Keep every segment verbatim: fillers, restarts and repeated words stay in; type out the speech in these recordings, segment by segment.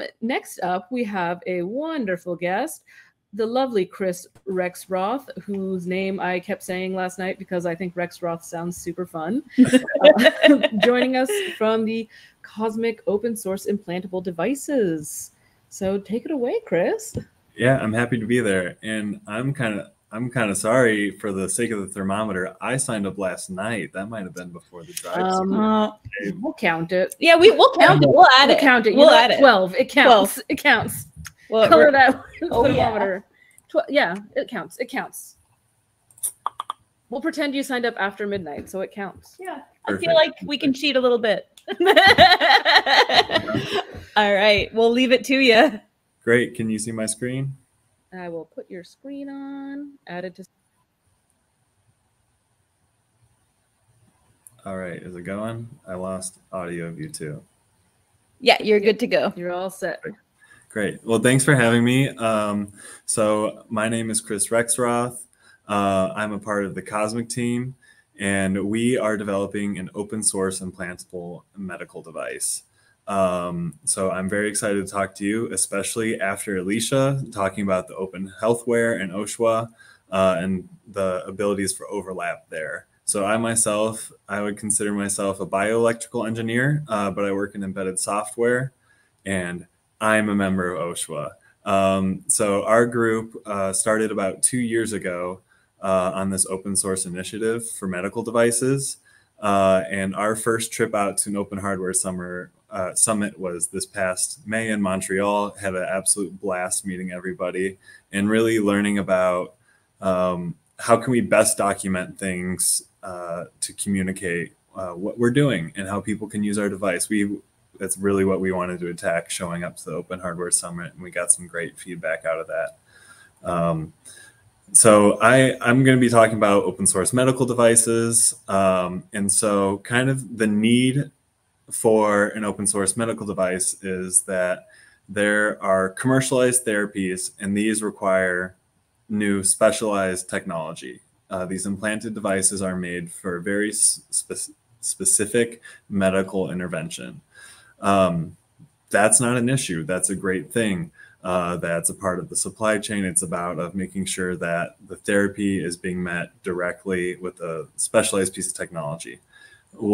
Um, next up, we have a wonderful guest, the lovely Chris Rexroth, whose name I kept saying last night because I think Rexroth sounds super fun, uh, joining us from the COSMIIC Open Source Implantable Devices. So take it away, Chris. Yeah, I'm happy to be there. And I'm kind of I'm kind of sorry for the sake of the thermometer. I signed up last night. That might have been before the drive. Um, uh, we'll count it. Yeah, we, we'll count it. We'll add we'll it. Count it. You we'll add it. twelve. It counts. twelve. It counts. Well, color that oh, thermometer. Yeah. yeah, it counts. It counts. We'll pretend you signed up after midnight, so it counts. Yeah. Perfect. I feel like we can cheat a little bit. All right. We'll leave it to you. Great. Can you see my screen? I will put your screen on, add it to. All right, is it going? I lost audio of you too. Yeah, you're good to go. You're all set. Great. Great. Well, thanks for having me. Um, so my name is Chris Rexroth. Uh, I'm a part of the COSMIIC team, and we are developing an open source implantable medical device. Um, so I'm very excited to talk to you, especially after Alicia talking about the open healthware and OSHWA uh, and the abilities for overlap there. So I myself, I would consider myself a bioelectrical engineer, uh, but I work in embedded software, and I'm a member of OSHWA. Um, so our group uh, started about two years ago uh, on this open source initiative for medical devices. Uh, and our first trip out to an open hardware summer Uh, summit was this past May in Montreal. Had an absolute blast meeting everybody and really learning about um, how can we best document things uh, to communicate uh, what we're doing and how people can use our device. We that's really what we wanted to attack showing up to the Open Hardware Summit, and we got some great feedback out of that. Um, So I, I'm going to be talking about open source medical devices, um, and so kind of the need for an open source medical device is that there are commercialized therapies, and these require new specialized technology. Uh, these implanted devices are made for very spe- specific medical intervention. Um, that's not an issue. That's a great thing. Uh, that's a part of the supply chain. It's about of making sure that the therapy is being met directly with a specialized piece of technology.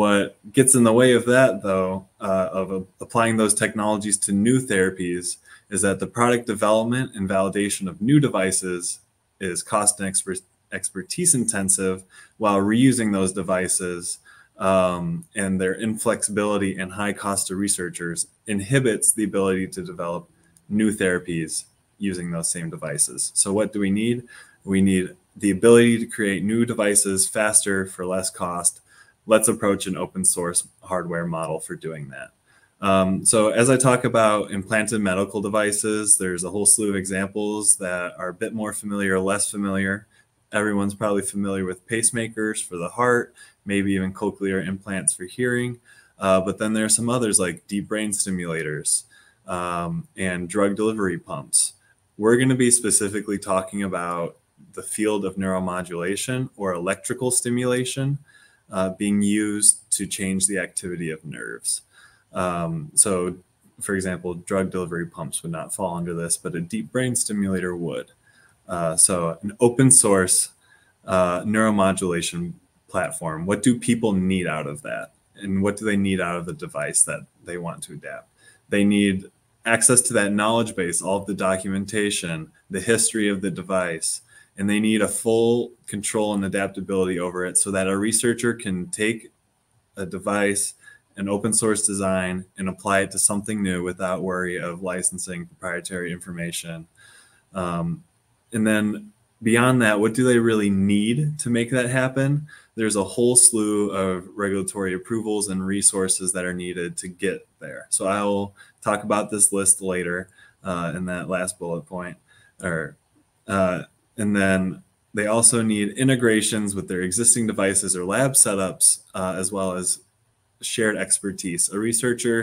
What gets in the way of that, though, uh, of uh, applying those technologies to new therapies, is that the product development and validation of new devices is cost and exper expertise intensive, while reusing those devices um, and their inflexibility and high cost to researchers inhibits the ability to develop new therapies using those same devices. So what do we need? We need the ability to create new devices faster for less cost. Let's approach an open source hardware model for doing that. Um, so as I talk about implanted medical devices, there's a whole slew of examples that are a bit more familiar or less familiar. Everyone's probably familiar with pacemakers for the heart, maybe even cochlear implants for hearing. Uh, but then there are some others like deep brain stimulators um, and drug delivery pumps. We're going to be specifically talking about the field of neuromodulation or electrical stimulation Uh, being used to change the activity of nerves. Um, so, for example, drug delivery pumps would not fall under this, but a deep brain stimulator would. Uh, so an open source uh, neuromodulation platform. What do people need out of that? And what do they need out of the device that they want to adapt? They need access to that knowledge base, all of the documentation, the history of the device, and they need a full control and adaptability over it so that a researcher can take a device, an open source design, and apply it to something new without worry of licensing proprietary information. Um, and then beyond that, what do they really need to make that happen? There's a whole slew of regulatory approvals and resources that are needed to get there. So I'll talk about this list later uh, in that last bullet point. Or, uh, And then they also need integrations with their existing devices or lab setups, uh, as well as shared expertise. A researcher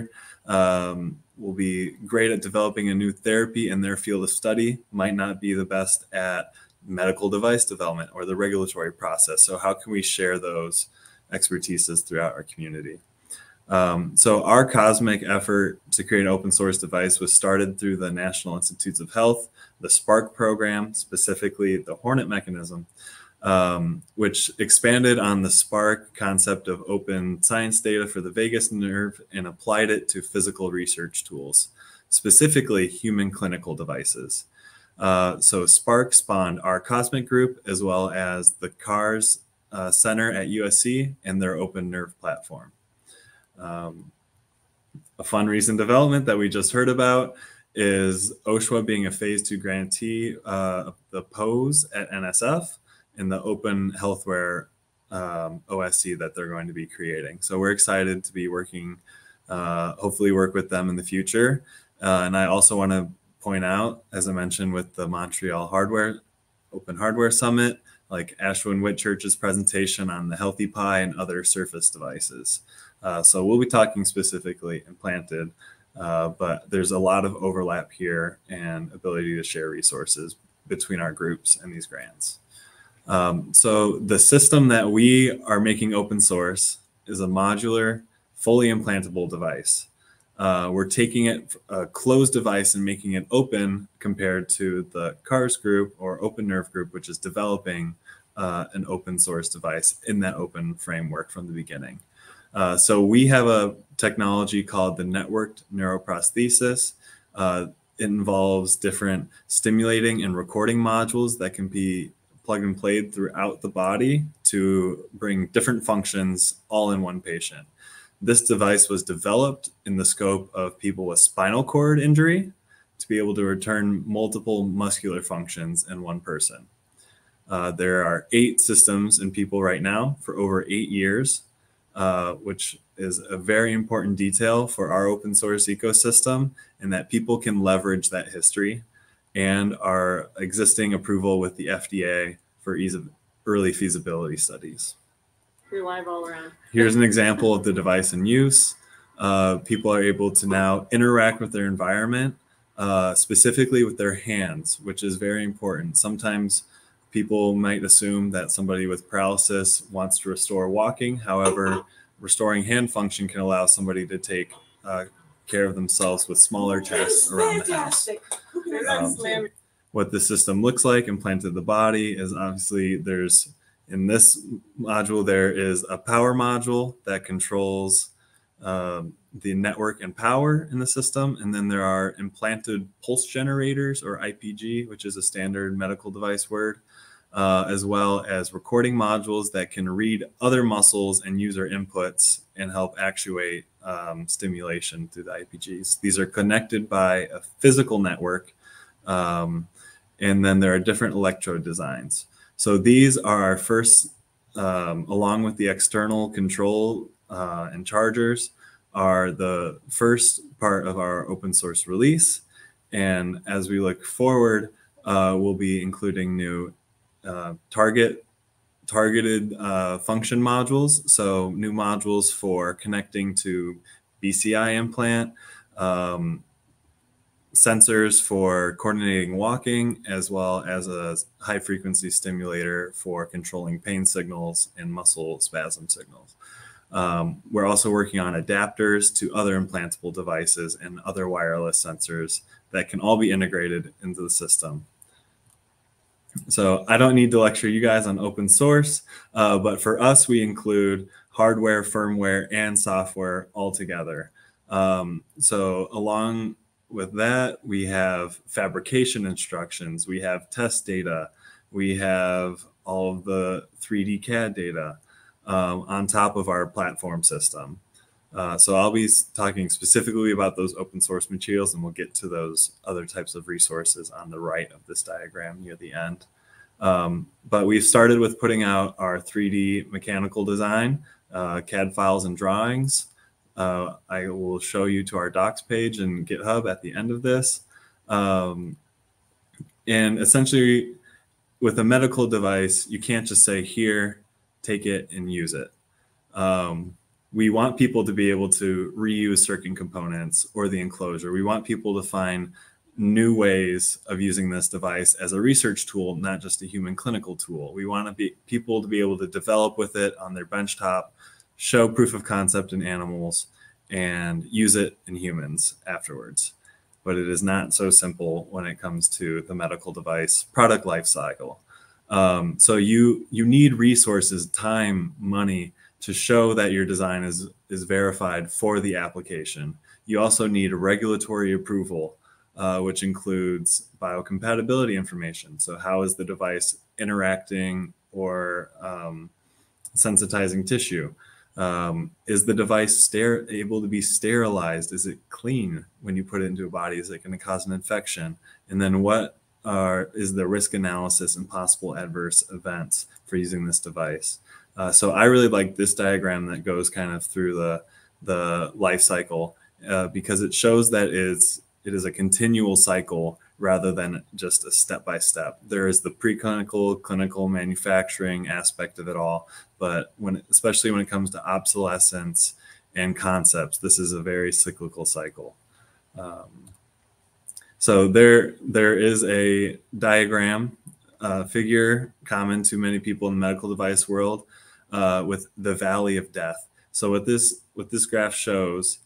um, will be great at developing a new therapy in their field of study, might not be the best at medical device development or the regulatory process. So how can we share those expertises throughout our community? Um, so our COSMIIC effort to create an open source device was started through the National Institutes of Health, the SPARC program, specifically the Hornet mechanism, um, which expanded on the SPARC concept of open science data for the vagus nerve and applied it to physical research tools, specifically human clinical devices. Uh, so SPARC spawned our COSMIIC group, as well as the CARS uh, Center at U S C and their open nerve platform. Um, a fun recent development that we just heard about is OSHWA being a phase two grantee uh, of the POSE at N S F and the open healthware um, O S C that they're going to be creating. So we're excited to be working, uh, hopefully work with them in the future. Uh, and I also want to point out, as I mentioned with the Montreal Hardware Open Hardware Summit, like Ashwin Whitchurch's presentation on the Healthy Pi and other surface devices. Uh, so we'll be talking specifically implanted, uh, but there's a lot of overlap here and ability to share resources between our groups and these grants. Um, so the system that we are making open source is a modular, fully implantable device. Uh, we're taking it a closed device and making it open compared to the CARS group or open nerve group, which is developing uh, an open source device in that open framework from the beginning. Uh, so we have a technology called the networked neuroprosthesis. Uh, it involves different stimulating and recording modules that can be plugged and played throughout the body to bring different functions all in one patient. This device was developed in the scope of people with spinal cord injury to be able to return multiple muscular functions in one person. Uh, there are eight systems in people right now for over eight years. Uh, which is a very important detail for our open source ecosystem, and that people can leverage that history and our existing approval with the F D A for ease of early feasibility studies. You're live all around. Here's an example of the device in use. Uh, people are able to now interact with their environment, uh, specifically with their hands, which is very important. Sometimes people might assume that somebody with paralysis wants to restore walking. However, restoring hand function can allow somebody to take uh, care of themselves with smaller tasks around the house. Um, what the system looks like implanted in the body is obviously there's, in this module, there is a power module that controls uh, the network and power in the system. And then there are implanted pulse generators, or I P G, which is a standard medical device word. Uh, as well as recording modules that can read other muscles and user inputs and help actuate um, stimulation through the I P Gs. These are connected by a physical network, um, and then there are different electrode designs. So these are our first, um, along with the external control uh, and chargers, are the first part of our open source release. And as we look forward, uh, we'll be including new Uh, target targeted uh, function modules, so new modules for connecting to B C I implant, um, sensors for coordinating walking, as well as a high frequency stimulator for controlling pain signals and muscle spasm signals. Um, we're also working on adapters to other implantable devices and other wireless sensors that can all be integrated into the system. So I don't need to lecture you guys on open source, uh, but for us, we include hardware, firmware, and software all together. Um, so along with that, we have fabrication instructions, we have test data, we have all of the three D C A D data um, on top of our platform system. Uh, so I'll be talking specifically about those open source materials, and we'll get to those other types of resources on the right of this diagram near the end. Um, but we've started with putting out our three D mechanical design, uh, C A D files and drawings. Uh, I will show you to our docs page and GitHub at the end of this. Um, and essentially, with a medical device, you can't just say, here, take it and use it. Um, We want people to be able to reuse certain components or the enclosure. We want people to find new ways of using this device as a research tool, not just a human clinical tool. We want to be, people to be able to develop with it on their benchtop, show proof of concept in animals, and use it in humans afterwards. But it is not so simple when it comes to the medical device product life cycle. Um, so you you need resources, time, money to show that your design is, is verified for the application. You also need regulatory approval, uh, which includes biocompatibility information. So how is the device interacting or um, sensitizing tissue? Um, is the device able to be sterilized? Is it clean when you put it into a body? Is it going to cause an infection? And then what are, is the risk analysis and possible adverse events for using this device? Uh, so I really like this diagram that goes kind of through the, the life cycle uh, because it shows that it's, it is a continual cycle rather than just a step-by-step. -step. There is the preclinical, clinical manufacturing aspect of it all, but when, especially when it comes to obsolescence and concepts, this is a very cyclical cycle. Um, so there, there is a diagram uh, figure common to many people in the medical device world uh, with the valley of death. So what this, what this graph shows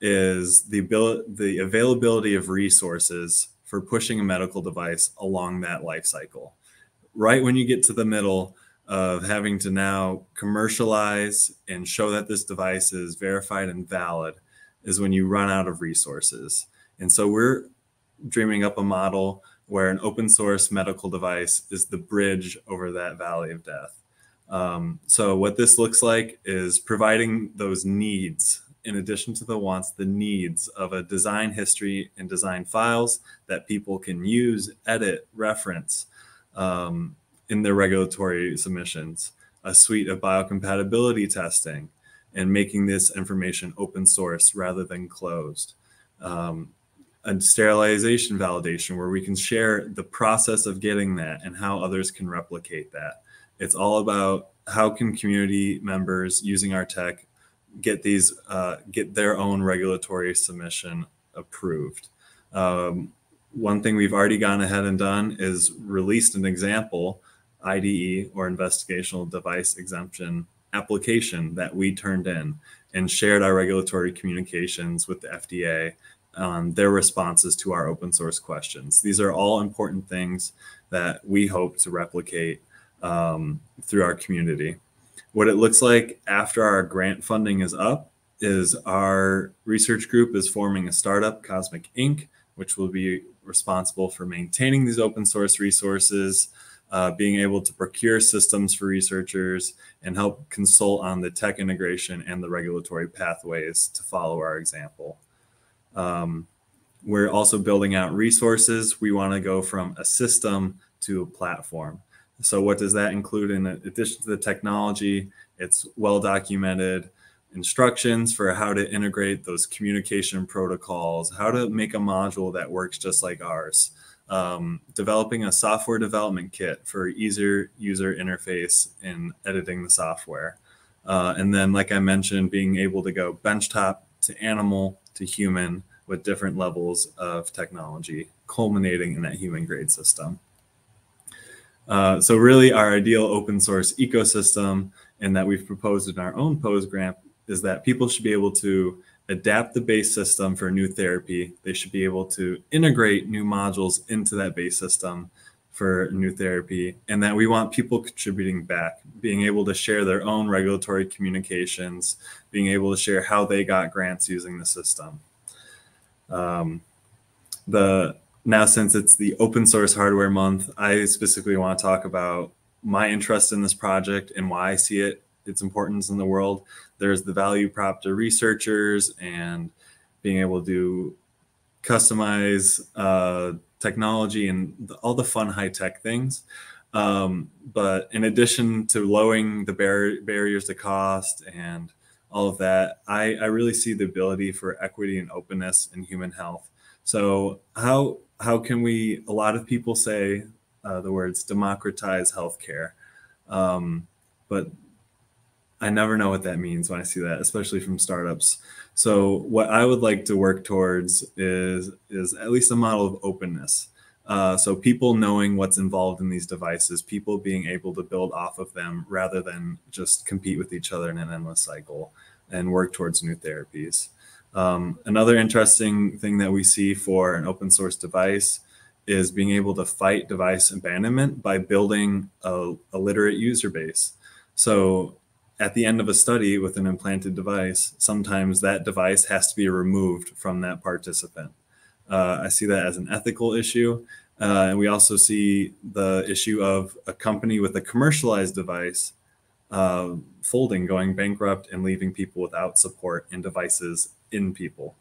is the, abil the availability of resources for pushing a medical device along that life cycle. Right when you get to the middle of having to now commercialize and show that this device is verified and valid is when you run out of resources. And so we're dreaming up a model where an open source medical device is the bridge over that valley of death. Um, so what this looks like is providing those needs in addition to the wants, the needs of a design history and design files that people can use, edit, reference um, in their regulatory submissions, a suite of biocompatibility testing, and making this information open source rather than closed. Um, a sterilization validation where we can share the process of getting that and how others can replicate that. It's all about how can community members using our tech get these, uh, get their own regulatory submission approved. Um, one thing we've already gone ahead and done is released an example I D E or Investigational Device Exemption application that we turned in and shared our regulatory communications with the F D A on their responses to our open source questions. These are all important things that we hope to replicate um, through our community. What it looks like after our grant funding is up is our research group is forming a startup, COSMIIC Incorporated, which will be responsible for maintaining these open source resources, uh, being able to procure systems for researchers, and help consult on the tech integration and the regulatory pathways to follow our example. Um, we're also building out resources. We want to go from a system to a platform. So what does that include? In addition to the technology, it's well-documented instructions for how to integrate those communication protocols, how to make a module that works just like ours, um, developing a software development kit for easier user interface in editing the software. Uh, and then, like I mentioned, being able to go benchtop to animal to human with different levels of technology, culminating in that human grade system. Uh, so really our ideal open source ecosystem, and that we've proposed in our own POSE grant, is that people should be able to adapt the base system for a new therapy. They should be able to integrate new modules into that base system for new therapy, and that we want people contributing back, being able to share their own regulatory communications, being able to share how they got grants using the system. Um, the Now, since it's the Open Source Hardware Month, I specifically want to talk about my interest in this project and why I see it, its importance in the world. There's the value prop to researchers and being able to customize uh, technology and the, all the fun high-tech things. Um, but in addition to lowering the bar barriers to cost and all of that, I, I really see the ability for equity and openness in human health. So how how can we, a lot of people say uh, the words democratize healthcare, um, but I never know what that means when I see that, especially from startups. So what I would like to work towards is, is at least a model of openness. Uh, so people knowing what's involved in these devices, people being able to build off of them rather than just compete with each other in an endless cycle and work towards new therapies. Um, another interesting thing that we see for an open source device is being able to fight device abandonment by building a, a literate user base. So at the end of a study with an implanted device, sometimes that device has to be removed from that participant. Uh, I see that as an ethical issue. Uh, and we also see the issue of a company with a commercialized device uh, folding, going bankrupt, and leaving people without support and devices in people.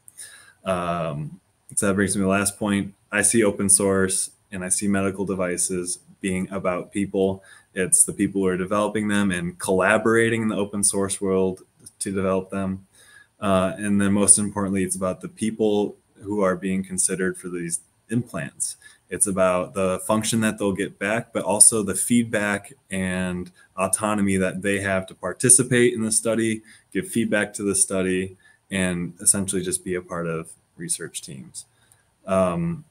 Um, so that brings me to the last point. I see open source and I see medical devices being about people. It's the people who are developing them and collaborating in the open source world to develop them. Uh, and then most importantly, it's about the people who are being considered for these implants. It's about the function that they'll get back, but also the feedback and autonomy that they have to participate in the study, give feedback to the study, and essentially just be a part of research teams. Um,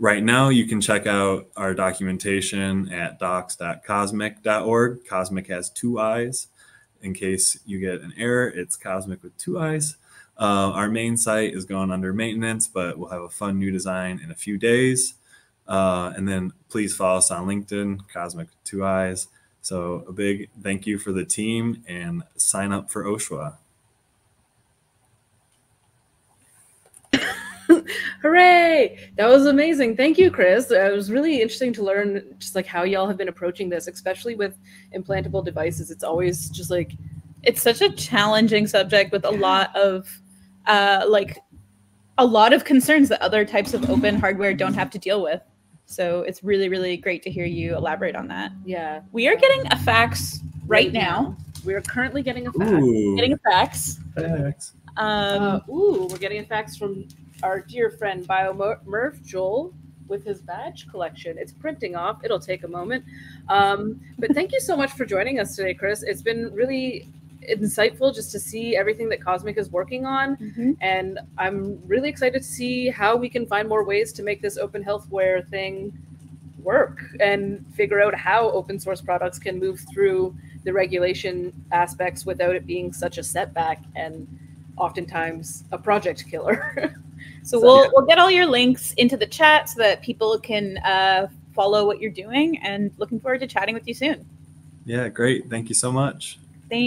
right now, you can check out our documentation at docs dot cosmic dot org. COSMIIC has two I's. In case you get an error, it's COSMIIC with two I's. Uh, our main site is going under maintenance, but we'll have a fun new design in a few days. Uh, and then please follow us on LinkedIn, COSMIIC with two I's. So a big thank you for the team, and sign up for OSHWA. Hooray! That was amazing. Thank you, Chris. It was really interesting to learn just like how y'all have been approaching this, especially with implantable devices. It's always just like, it's such a challenging subject with a lot of uh, like a lot of concerns that other types of open hardware don't have to deal with. So it's really, really great to hear you elaborate on that. Yeah. We are getting a fax right, right now. now. We are currently getting a fax. Ooh. Getting a fax. Fax. Um, uh, ooh, we're getting a fax from our dear friend Biomurf Joel with his badge collection. It's printing off. It'll take a moment. Um, but thank you so much for joining us today, Chris. It's been really insightful just to see everything that COSMIIC is working on. Mm-hmm. And I'm really excited to see how we can find more ways to make this open healthware thing work and figure out how open source products can move through the regulation aspects without it being such a setback and oftentimes a project killer. So, so we'll, yeah. we'll get all your links into the chat so that people can uh, follow what you're doing, and looking forward to chatting with you soon. Yeah, great. Thank you so much.